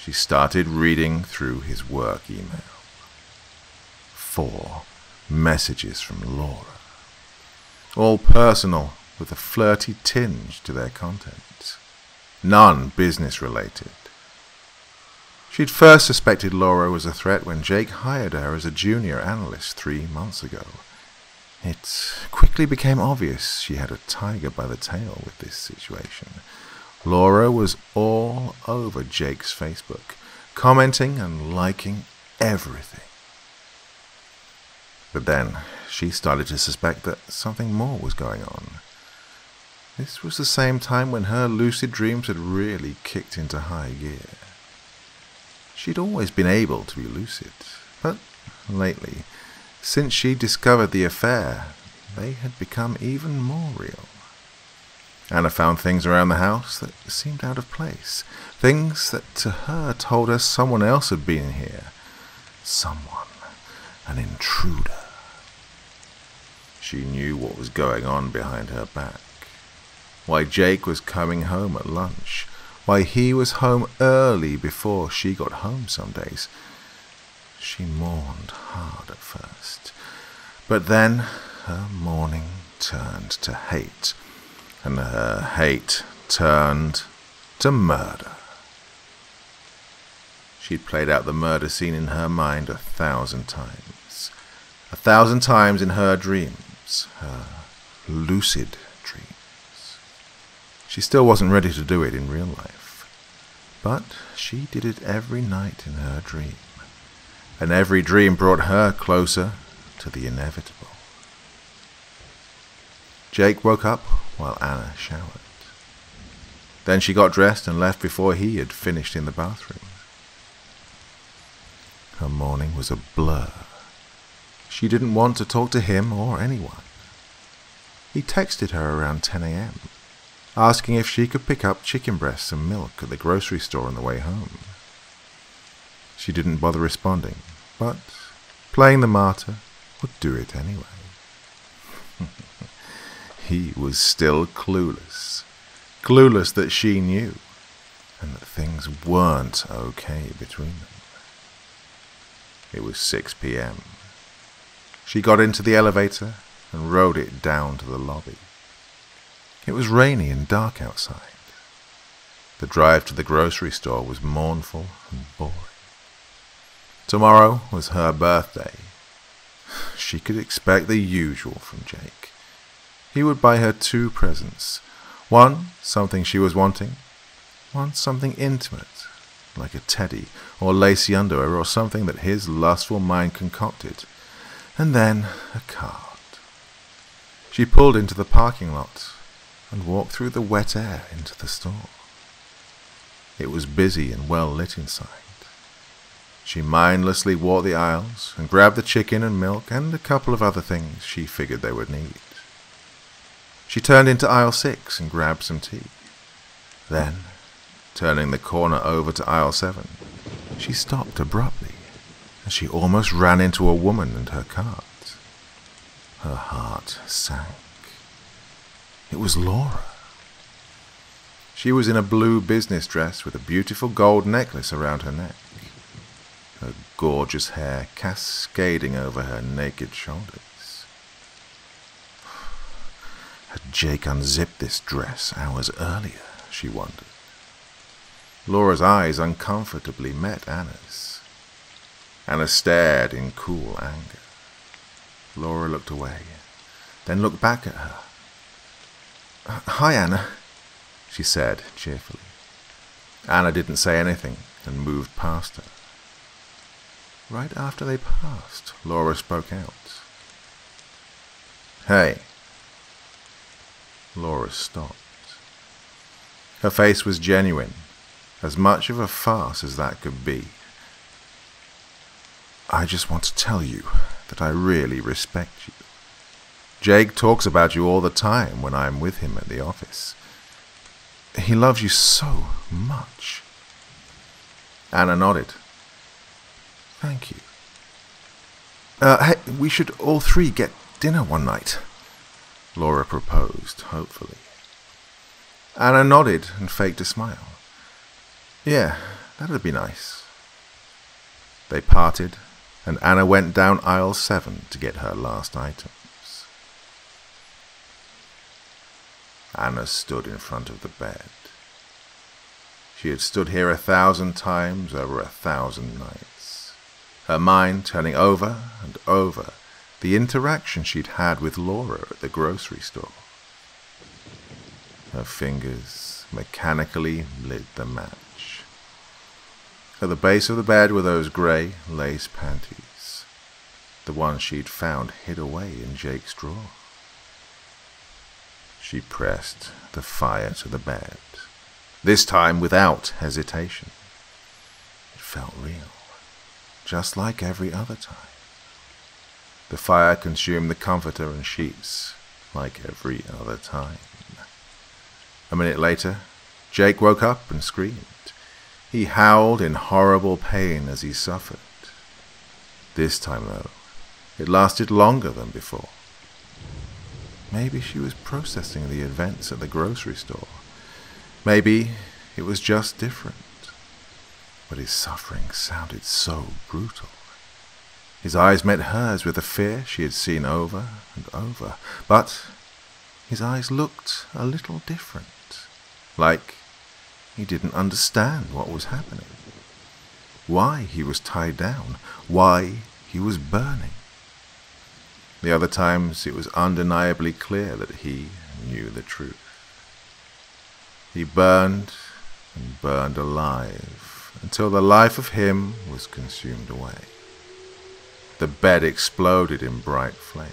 she started reading through his work email. Four messages from Laura, all personal with a flirty tinge to their contents, none business-related. She'd first suspected Laura was a threat when Jake hired her as a junior analyst three months ago. It quickly became obvious she had a tiger by the tail with this situation. Laura was all over Jake's Facebook, commenting and liking everything. But then she started to suspect that something more was going on. This was the same time when her lucid dreams had really kicked into high gear. She'd always been able to be lucid, but lately, since she discovered the affair, they had become even more real. Anna found things around the house that seemed out of place, things that to her told her someone else had been here. Someone, an intruder. She knew what was going on behind her back. Why Jake was coming home at lunch. Why he was home early before she got home some days. She mourned hard at first. But then her mourning turned to hate. And her hate turned to murder. She'd played out the murder scene in her mind a thousand times. A thousand times in her dreams. Her lucid dreams. She still wasn't ready to do it in real life. But she did it every night in her dream. And every dream brought her closer to the inevitable. Jake woke up while Anna showered. Then she got dressed and left before he had finished in the bathroom. Her morning was a blur. She didn't want to talk to him or anyone. He texted her around ten a m, asking if she could pick up chicken breasts and milk at the grocery store on the way home. She didn't bother responding, but playing the martyr would do it anyway. He was still clueless. Clueless that she knew, and that things weren't okay between them. It was six p m She got into the elevator and rode it down to the lobby. It was rainy and dark outside. The drive to the grocery store was mournful and boring. Tomorrow was her birthday. She could expect the usual from Jake. He would buy her two presents. One, something she was wanting. One, something intimate, like a teddy or lacy underwear or something that his lustful mind concocted. And then a card. She pulled into the parking lot and walked through the wet air into the store. It was busy and well lit inside. She mindlessly walked the aisles and grabbed the chicken and milk and a couple of other things she figured they would need. She turned into aisle six and grabbed some tea. Then, turning the corner over to aisle seven, she stopped abruptly, and she almost ran into a woman and her cart. Her heart sank. It was Laura. She was in a blue business dress with a beautiful gold necklace around her neck, her gorgeous hair cascading over her naked shoulders. Had Jake unzipped this dress hours earlier, she wondered. Laura's eyes uncomfortably met Anna's. Anna stared in cool anger. Laura looked away, then looked back at her. "Hi, Anna," she said cheerfully. Anna didn't say anything and moved past her. Right after they passed, Laura spoke out. "Hey." Laura stopped. Her face was genuine. As much of a farce as that could be. "I just want to tell you that I really respect you. Jake talks about you all the time when I'm with him at the office. He loves you so much." Anna nodded. "Thank you. Uh, hey, we should all three get dinner one night," Laura proposed, hopefully. Anna nodded and faked a smile. "Yeah, that'd be nice." They parted, and Anna went down aisle seven to get her last items. Anna stood in front of the bed. She had stood here a thousand times over a thousand nights, her mind turning over and over the interaction she'd had with Laura at the grocery store. Her fingers mechanically lit the match. At the base of the bed were those grey lace panties, the ones she'd found hid away in Jake's drawer. She pressed the fire to the bed, this time without hesitation. It felt real, just like every other time. The fire consumed the comforter and sheets, like every other time. A minute later, Jake woke up and screamed. He howled in horrible pain as he suffered. This time, though, it lasted longer than before. Maybe she was processing the events at the grocery store. Maybe it was just different. But his suffering sounded so brutal. His eyes met hers with the fear she had seen over and over. But his eyes looked a little different, like he didn't understand what was happening. Why he was tied down. Why he was burning. The other times it was undeniably clear that he knew the truth. He burned and burned alive until the life of him was consumed away. The bed exploded in bright flame.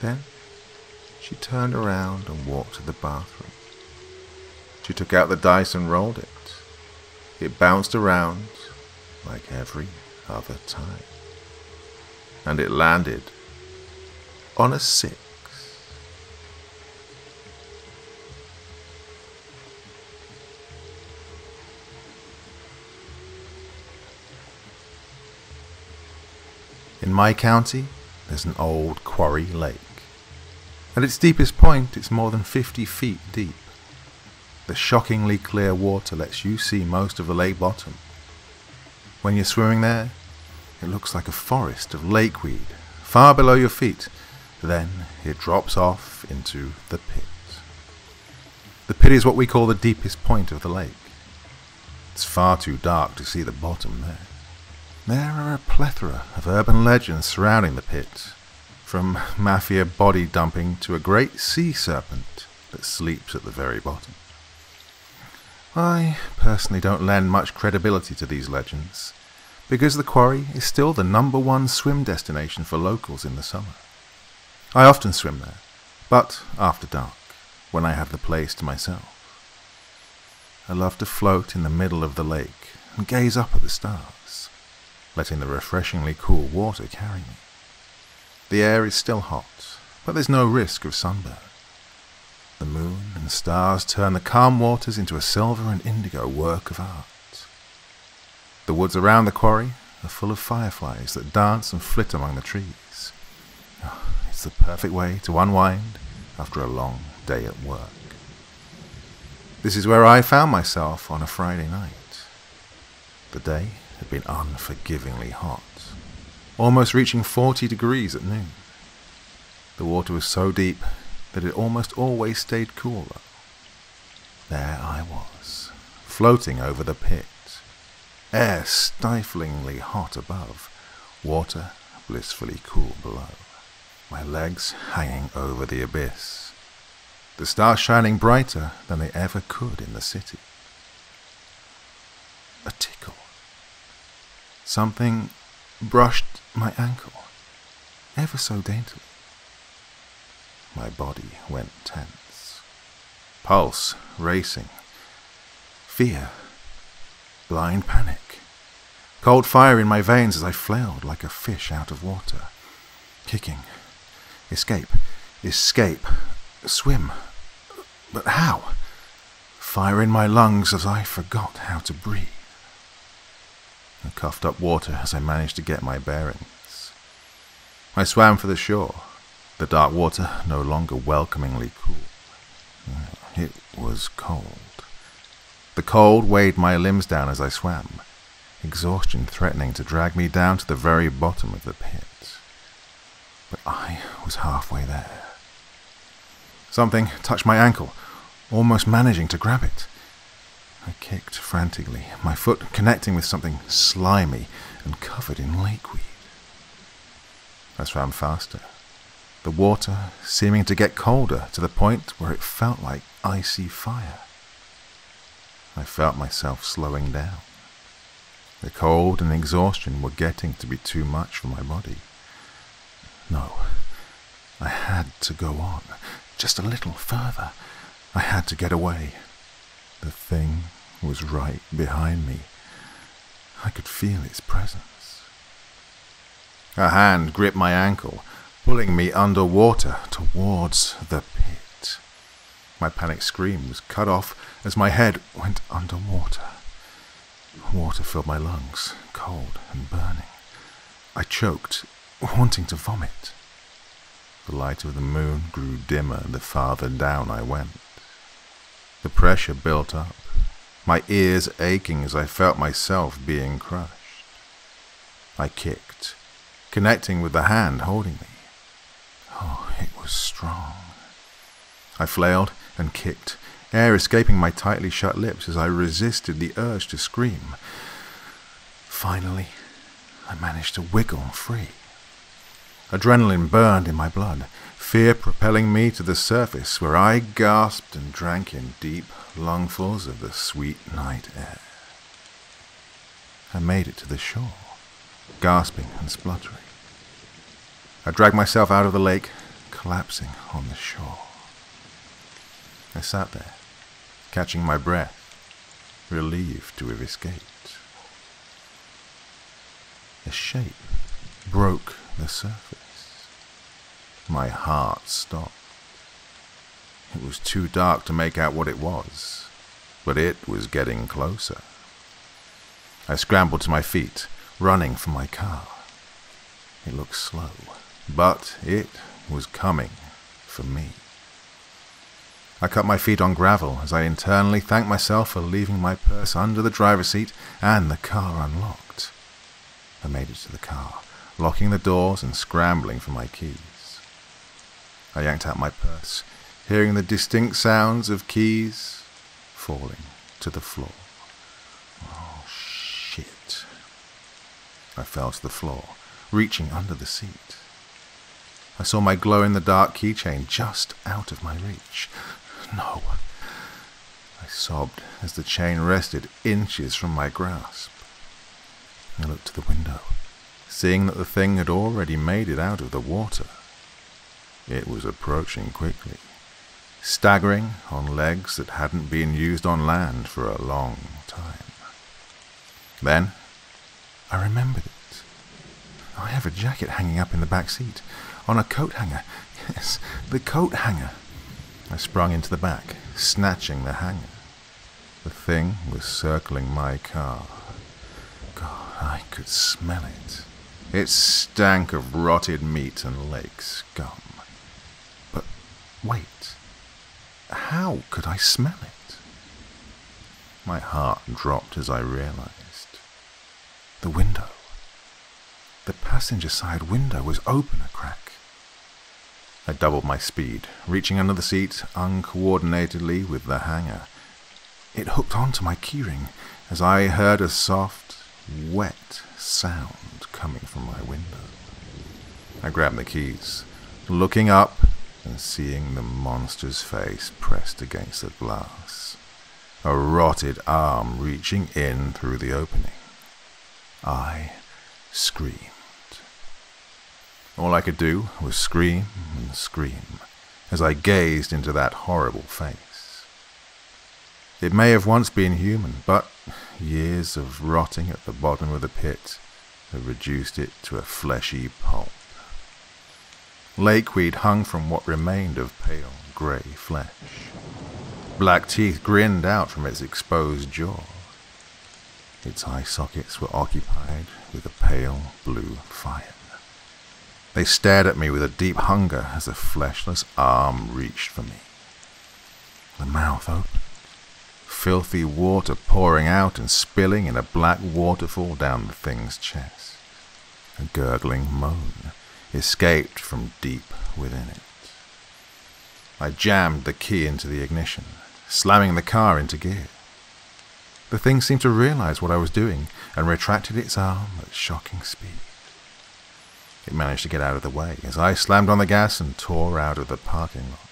Then she turned around and walked to the bathroom. She took out the dice and rolled it. It bounced around like every other time. And it landed on a six. In my county, there's an old quarry lake. At its deepest point, it's more than fifty feet deep. The shockingly clear water lets you see most of the lake bottom. When you're swimming there, it looks like a forest of lakeweed, far below your feet. Then it drops off into the pit. The pit is what we call the deepest point of the lake. It's far too dark to see the bottom there. There are a plethora of urban legends surrounding the pit, from mafia body dumping to a great sea serpent that sleeps at the very bottom. I personally don't lend much credibility to these legends, because the quarry is still the number one swim destination for locals in the summer. I often swim there, but after dark, when I have the place to myself. I love to float in the middle of the lake and gaze up at the stars, letting the refreshingly cool water carry me. The air is still hot, but there's no risk of sunburn. The moon and stars turn the calm waters into a silver and indigo work of art. The woods around the quarry are full of fireflies that dance and flit among the trees. Oh, it's the perfect way to unwind after a long day at work. This is where I found myself on a Friday night. The day had been unforgivingly hot, almost reaching forty degrees at noon. The water was so deep that it almost always stayed cool, though. There I was, floating over the pit. Air stiflingly hot above, water blissfully cool below, my legs hanging over the abyss, the stars shining brighter than they ever could in the city. A tickle. Something brushed my ankle, ever so daintily. My body went tense, pulse racing, fear, blind panic, cold fire in my veins as I flailed like a fish out of water. Kicking. Escape. Escape. Swim. But how? Fire in my lungs as I forgot how to breathe. I coughed up water as I managed to get my bearings. I swam for the shore, the dark water no longer welcomingly cool. It was cold. The cold weighed my limbs down as I swam, exhaustion threatening to drag me down to the very bottom of the pit. But I was halfway there. Something touched my ankle, almost managing to grab it. I kicked frantically, my foot connecting with something slimy and covered in lakeweed. I swam faster, the water seeming to get colder to the point where it felt like icy fire. I felt myself slowing down. The cold and exhaustion were getting to be too much for my body. No, I had to go on, just a little further. I had to get away. The thing was right behind me. I could feel its presence. A hand gripped my ankle, pulling me underwater towards the pit. My panic scream was cut off as my head went under water. Water filled my lungs, cold and burning. I choked, wanting to vomit. The light of the moon grew dimmer the farther down I went. The pressure built up, my ears aching as I felt myself being crushed. I kicked, connecting with the hand holding me. Oh, it was strong. I flailed and kicked, air escaping my tightly shut lips as I resisted the urge to scream. Finally, I managed to wiggle free. Adrenaline burned in my blood, fear propelling me to the surface, where I gasped and drank in deep lungfuls of the sweet night air. I made it to the shore, gasping and spluttering. I dragged myself out of the lake, collapsing on the shore. I sat there, catching my breath, relieved to have escaped. A shape broke the surface. My heart stopped. It was too dark to make out what it was, but it was getting closer. I scrambled to my feet, running for my car. It looked slow, but it was coming for me. I cut my feet on gravel as I internally thanked myself for leaving my purse under the driver's seat and the car unlocked. I made it to the car, locking the doors and scrambling for my keys. I yanked out my purse, hearing the distinct sounds of keys falling to the floor. Oh, shit. I fell to the floor, reaching under the seat. I saw my glow-in-the-dark keychain just out of my reach. No. I sobbed as the chain rested inches from my grasp. I looked to the window, seeing that the thing had already made it out of the water. It was approaching quickly, staggering on legs that hadn't been used on land for a long time. Then, I remembered it. I have a jacket hanging up in the back seat, on a coat hanger. Yes, the coat hanger. I sprung into the back, snatching the hanger. The thing was circling my car. God, I could smell it. It stank of rotted meat and lake scum. But wait, how could I smell it? My heart dropped as I realized. The window. The passenger side window was open a crack. I doubled my speed, reaching under the seat uncoordinatedly with the hanger. It hooked onto my keyring as I heard a soft, wet sound coming from my window. I grabbed the keys, looking up and seeing the monster's face pressed against the glass, a rotted arm reaching in through the opening. I screamed. All I could do was scream and scream as I gazed into that horrible face. It may have once been human, but years of rotting at the bottom of the pit had reduced it to a fleshy pulp. Lakeweed hung from what remained of pale grey flesh. Black teeth grinned out from its exposed jaw. Its eye sockets were occupied with a pale blue fire. They stared at me with a deep hunger as a fleshless arm reached for me. The mouth opened, filthy water pouring out and spilling in a black waterfall down the thing's chest. A gurgling moan escaped from deep within it. I jammed the key into the ignition, slamming the car into gear. The thing seemed to realize what I was doing and retracted its arm at shocking speed. It managed to get out of the way as I slammed on the gas and tore out of the parking lot.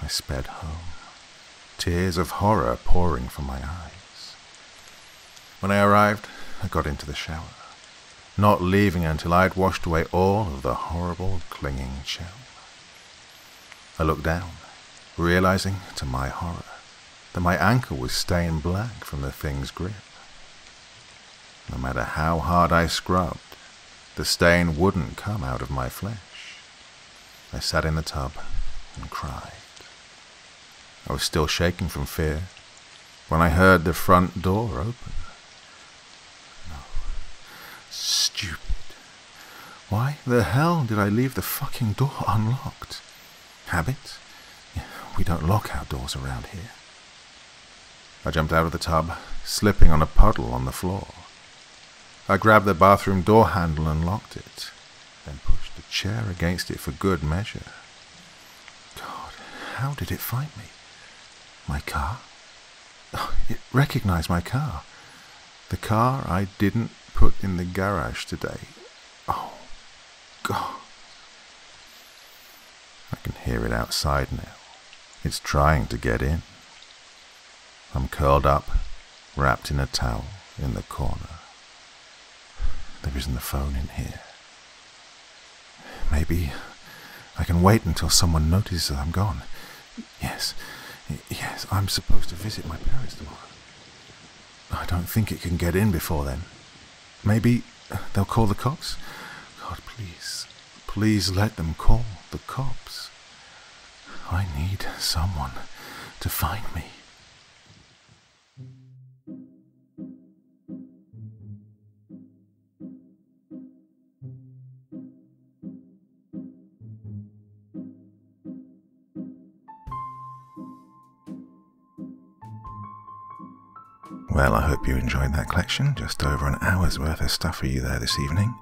I sped home, tears of horror pouring from my eyes. When I arrived, I got into the shower, not leaving until I'd washed away all of the horrible clinging chill. I looked down, realizing to my horror that my ankle was stained black from the thing's grip. No matter how hard I scrubbed, the stain wouldn't come out of my flesh. I sat in the tub and cried. I was still shaking from fear, when I heard the front door open. No. Stupid. Why the hell did I leave the fucking door unlocked? Habit? We don't lock our doors around here. I jumped out of the tub, slipping on a puddle on the floor. I grabbed the bathroom door handle and locked it, then pushed a chair against it for good measure. God, how did it find me? My car? Oh, it recognized my car. The car I didn't put in the garage today. Oh, God. I can hear it outside now. It's trying to get in. I'm curled up, wrapped in a towel, in the corner. There isn't a phone in here. Maybe I can wait until someone notices that I'm gone. Yes, yes, I'm supposed to visit my parents tomorrow. I don't think it can get in before then. Maybe they'll call the cops? God, please, please let them call the cops. I need someone to find me. Well, I hope you enjoyed that collection. Just over an hour's worth of stuff for you there this evening.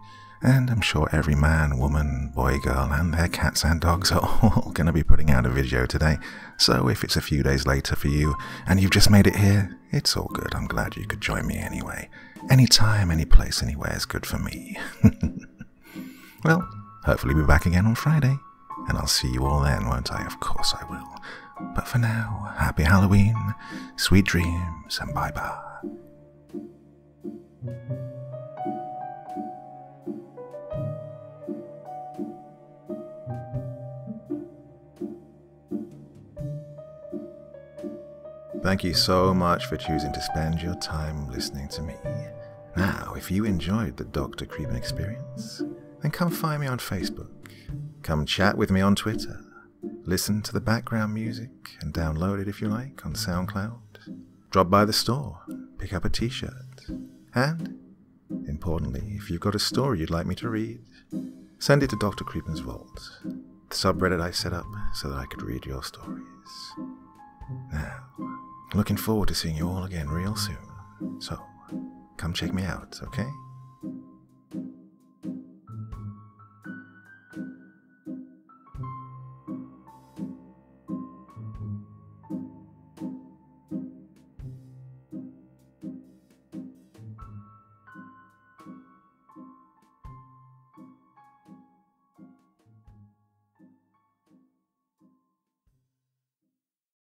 And I'm sure every man, woman, boy, girl, and their cats and dogs are all going to be putting out a video today. So if it's a few days later for you, and you've just made it here, it's all good. I'm glad you could join me anyway. Anytime, any place, anywhere is good for me. Well, hopefully we'll be back again on Friday. And I'll see you all then, won't I? Of course I will. But for now, happy Halloween, sweet dreams, and bye-bye. Thank you so much for choosing to spend your time listening to me. Now, if you enjoyed the Doctor Creepin experience, then come find me on Facebook. Come chat with me on Twitter. Listen to the background music and download it if you like on SoundCloud. Drop by the store, pick up a t-shirt. And, importantly, if you've got a story you'd like me to read, send it to Doctor Creepin's Vault, the subreddit I set up so that I could read your stories. Now, looking forward to seeing you all again real soon, so come check me out, okay?